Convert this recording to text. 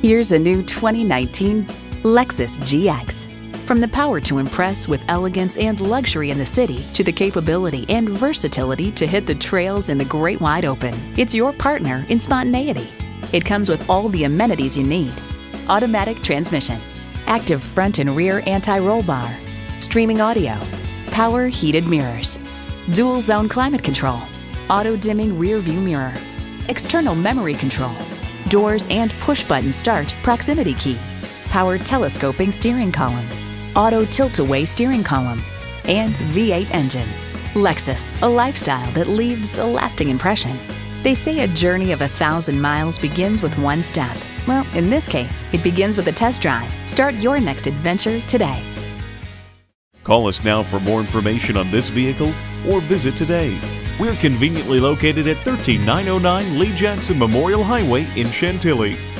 Here's a new 2019 Lexus GX. From the power to impress with elegance and luxury in the city to the capability and versatility to hit the trails in the great wide open, it's your partner in spontaneity. It comes with all the amenities you need: automatic transmission, active front and rear anti-roll bar, streaming audio, power heated mirrors, dual zone climate control, auto dimming rear view mirror, external memory control, doors and push button start proximity key, power telescoping steering column, auto tilt-away steering column, and V8 engine. Lexus, a lifestyle that leaves a lasting impression. They say a journey of 1,000 miles begins with one step. Well, in this case, it begins with a test drive. Start your next adventure today. Call us now for more information on this vehicle or visit today. We're conveniently located at 13909 Lee Jackson Memorial Highway in Chantilly.